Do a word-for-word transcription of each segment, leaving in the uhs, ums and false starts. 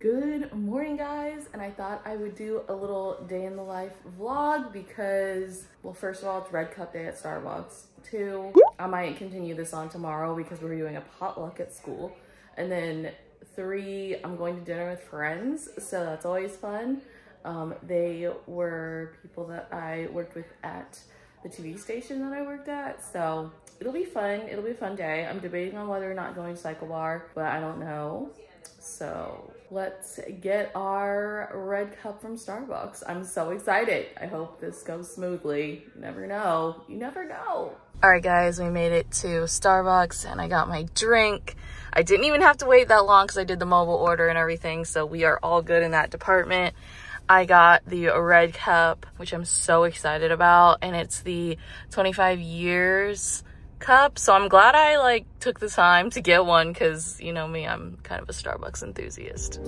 Good morning, guys, and I thought I would do a little day in the life vlog because, well, first of all, it's Red Cup Day at Starbucks. Two, I might continue this on tomorrow because we're doing a potluck at school. And then three, I'm going to dinner with friends, so that's always fun. Um, they were people that I worked with at the T V station that I worked at, so it'll be fun. It'll be a fun day. I'm debating on whether or not going to CycleBar, but I don't know. So let's get our red cup from Starbucks. I'm so excited. I hope this goes smoothly. You never know. You never know. All right, guys, we made it to Starbucks and I got my drink. I didn't even have to wait that long because I did the mobile order and everything. So we are all good in that department. I got the red cup, which I'm so excited about. And it's the twenty-five years cup, so I'm glad I like took the time to get one because, you know me, I'm kind of a Starbucks enthusiast.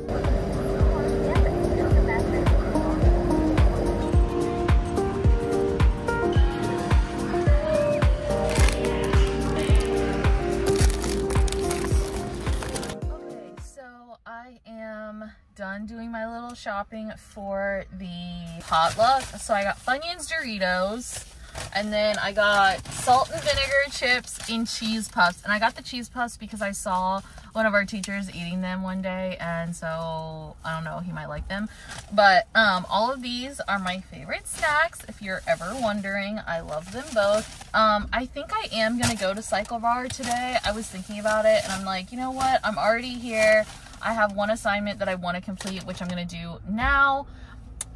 Okay, so I am done doing my little shopping for the potluck. So I got Funyuns Doritos. And then I got salt and vinegar chips and cheese puffs. And I got the cheese puffs because I saw one of our teachers eating them one day. And so, I don't know, he might like them. But um, all of these are my favorite snacks, if you're ever wondering. I love them both. Um, I think I am going to go to CycleBar today. I was thinking about it and I'm like, you know what? I'm already here. I have one assignment that I want to complete, which I'm going to do now.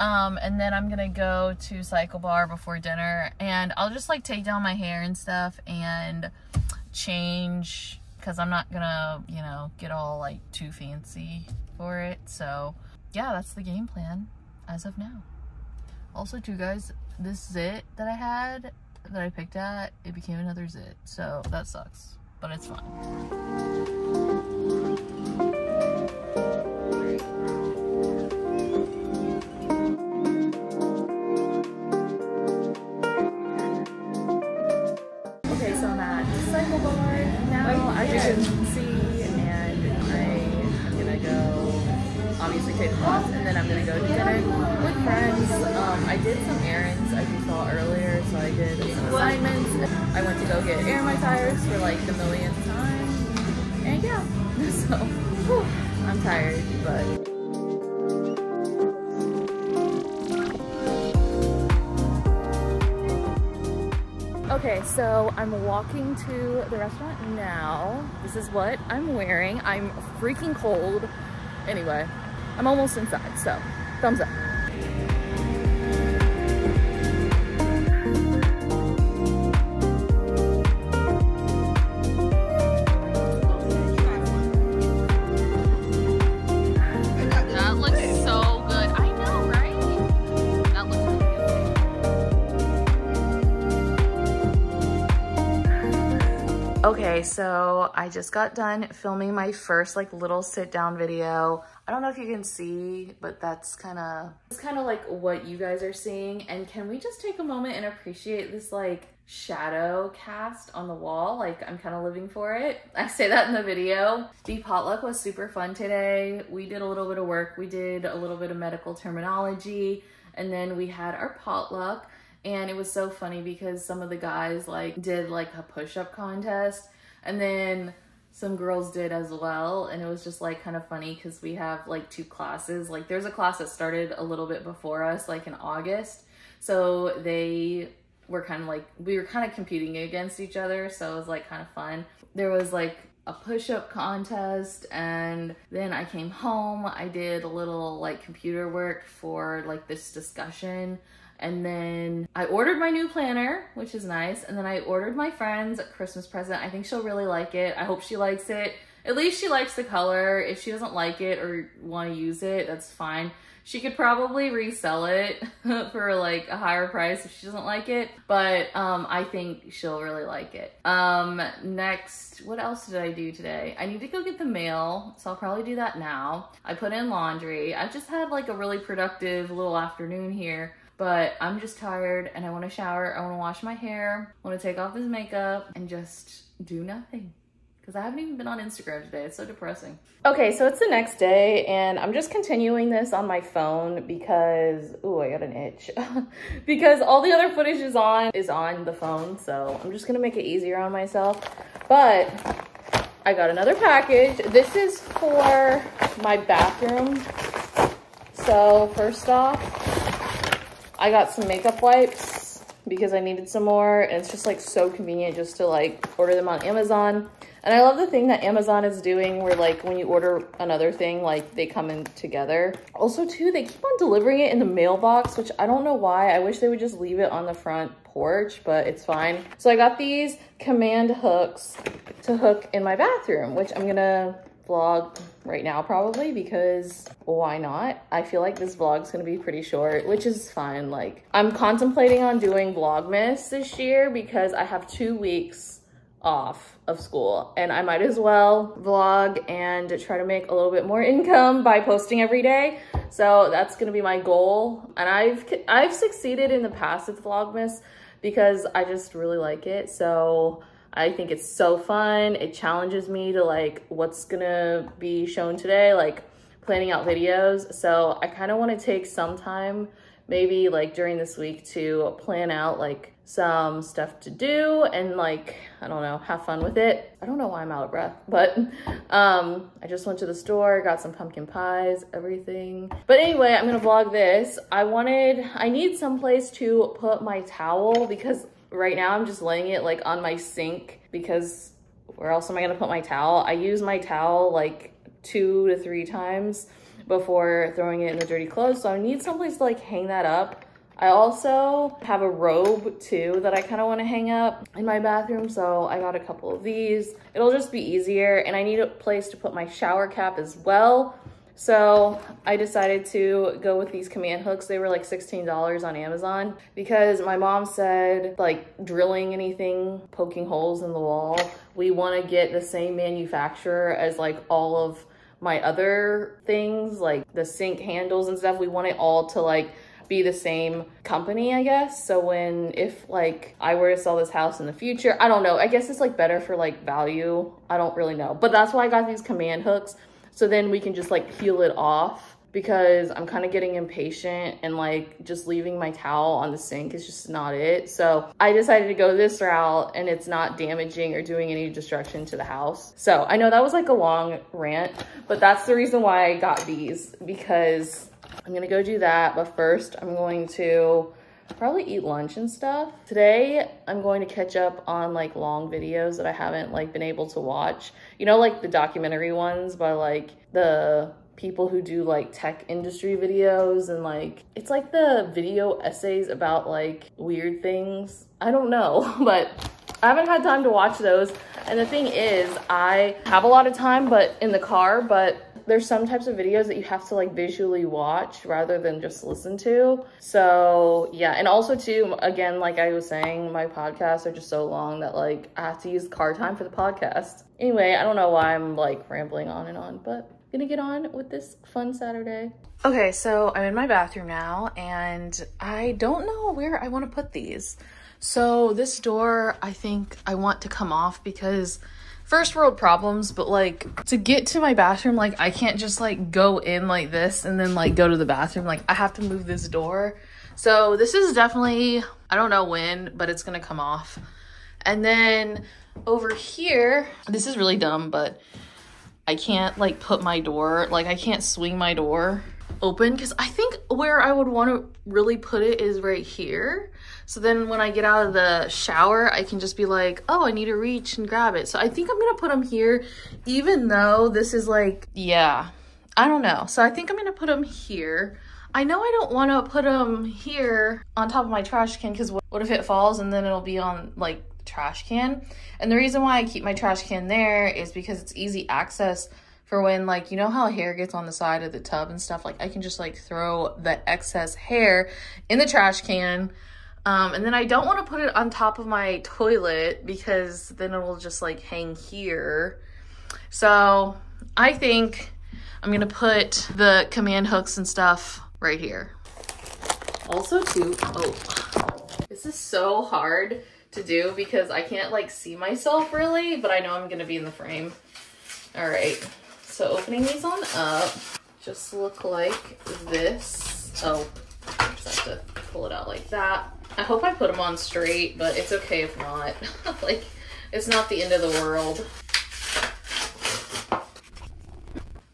Um, and then I'm gonna go to CycleBar before dinner and I'll just like take down my hair and stuff and change because I'm not gonna, you know, get all like too fancy for it. So yeah, that's the game plan as of now. Also too, guys, this zit that I had that I picked at, it became another zit. So that sucks, but it's fine. And then I'm gonna go to dinner with friends. Um, I did some errands, as you saw earlier, so I did some assignments. I went to go get air in my tires for like the millionth time, and yeah, so whew, I'm tired, but. Okay, so I'm walking to the restaurant now. This is what I'm wearing. I'm freaking cold. Anyway. I'm almost inside, so thumbs up. That looks so good. I know, right? That looks really good. Okay, so I just got done filming my first like little sit down video. I don't know if you can see, but that's kind of, it's kind of like what you guys are seeing. And can we just take a moment and appreciate this like shadow cast on the wall? Like I'm kind of living for it. I say that in the video. The potluck was super fun today. We did a little bit of work. We did a little bit of medical terminology and then we had our potluck. And it was so funny because some of the guys like did like a push-up contest and then some girls did as well, and it was just like kind of funny because we have like two classes. Like there's a class that started a little bit before us, like in August, so they were kind of like, we were kind of competing against each other, so it was like kind of fun. There was like a push-up contest, and then I came home, I did a little like computer work for like this discussion. And then I ordered my new planner, which is nice. And then I ordered my friend's Christmas present. I think she'll really like it. I hope she likes it. At least she likes the color. If she doesn't like it or want to use it, that's fine. She could probably resell it for like a higher price if she doesn't like it. But um, I think she'll really like it. Um, next, what else did I do today? I need to go get the mail, so I'll probably do that now. I put in laundry. I've just had like a really productive little afternoon here. But I'm just tired and I want to shower, I want to wash my hair, I want to take off this makeup and just do nothing. because I haven't even been on Instagram today. It's so depressing. Okay, so it's the next day and I'm just continuing this on my phone because, ooh, I got an itch. Because all the other footage is on, is on the phone. So I'm just gonna make it easier on myself. But I got another package. This is for my bathroom. So first off, I got some makeup wipes because I needed some more. And it's just like so convenient just to like order them on Amazon. And I love the thing that Amazon is doing where like when you order another thing, like they come in together. Also too, they keep on delivering it in the mailbox, which I don't know why. I wish they would just leave it on the front porch, but it's fine. So I got these command hooks to hook in my bathroom, which I'm gonna vlog right now probably because why not? I feel like this vlog's gonna be pretty short, which is fine. Like I'm contemplating on doing Vlogmas this year because I have two weeks off of school and I might as well vlog and try to make a little bit more income by posting every day. So that's gonna be my goal. And I've I've succeeded in the past with Vlogmas because I just really like it. So I think it's so fun. It challenges me to like what's gonna be shown today, like planning out videos. So I kind of want to take some time maybe like during this week to plan out like some stuff to do and like, I don't know, have fun with it. I don't know why I'm out of breath, but um, I just went to the store, got some pumpkin pies, everything. But anyway, I'm gonna vlog this. I wanted, I need someplace to put my towel because right now I'm just laying it like on my sink because where else am I gonna put my towel? I use my towel like two to three times before throwing it in the dirty clothes. So I need someplace to like hang that up. I also have a robe too that I kind of want to hang up in my bathroom. So I got a couple of these. It'll just be easier. And I need a place to put my shower cap as well. So I decided to go with these command hooks. They were like sixteen dollars on Amazon because my mom said like drilling anything, poking holes in the wall, we want to get the same manufacturer as like all of my other things, like the sink handles and stuff. We want it all to like be the same company, I guess. So when, if like I were to sell this house in the future, I don't know, I guess it's like better for like value. I don't really know, but that's why I got these command hooks. So then we can just like peel it off because I'm kind of getting impatient and like just leaving my towel on the sink is just not it. So I decided to go this route and it's not damaging or doing any destruction to the house. So I know that was like a long rant, but that's the reason why I got these because I'm gonna go do that. But first I'm going to probably eat lunch and stuff. Today I'm going to catch up on like long videos that I haven't like been able to watch. You know, like the documentary ones by like the people who do like tech industry videos and like, it's like the video essays about like weird things. I don't know, but I haven't had time to watch those. And the thing is, I have a lot of time but in the car, but there's some types of videos that you have to like visually watch rather than just listen to. So yeah, and also too, again, like I was saying, my podcasts are just so long that like I have to use car time for the podcast. Anyway, I don't know why I'm like rambling on and on, but I'm gonna get on with this fun Saturday. Okay, so I'm in my bathroom now and I don't know where I wanna put these. So this door, I think I want to come off because first world problems, but like to get to my bathroom, like I can't just like go in like this and then like go to the bathroom. Like I have to move this door. So this is definitely, I don't know when, but it's gonna come off. And then over here, this is really dumb, but I can't like put my door, like I can't swing my door open because I think where I would want to really put it is right here. So then when I get out of the shower, I can just be like, oh, I need to reach and grab it. So I think I'm gonna put them here, even though this is like, yeah, I don't know. So I think I'm gonna put them here. I know I don't wanna put them here on top of my trash can because what if it falls and then it'll be on like the trash can? And the reason why I keep my trash can there is because it's easy access for when like, you know how hair gets on the side of the tub and stuff? Like I can just like throw the excess hair in the trash can. Um, and then I don't want to put it on top of my toilet because then it will just like hang here. So I think I'm going to put the command hooks and stuff right here. Also too, oh, this is so hard to do because I can't like see myself really, but I know I'm gonna be in the frame. All right, so opening these on up, just look like this. Oh, I just have to pull it out like that. I hope I put them on straight, but it's okay if not. Like, it's not the end of the world.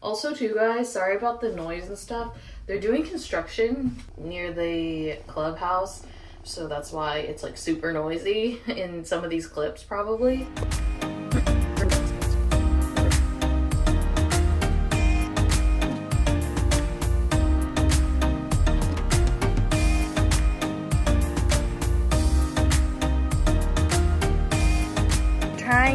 Also too, guys, sorry about the noise and stuff. They're doing construction near the clubhouse, so that's why it's like super noisy in some of these clips probably.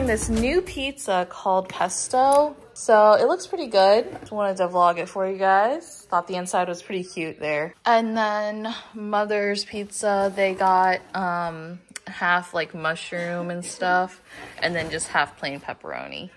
This new pizza called Pesto. So it looks pretty good. I wanted to vlog it for you guys. Thought the inside was pretty cute there. And then Mother's Pizza, they got um, half like mushroom and stuff, and then just half plain pepperoni.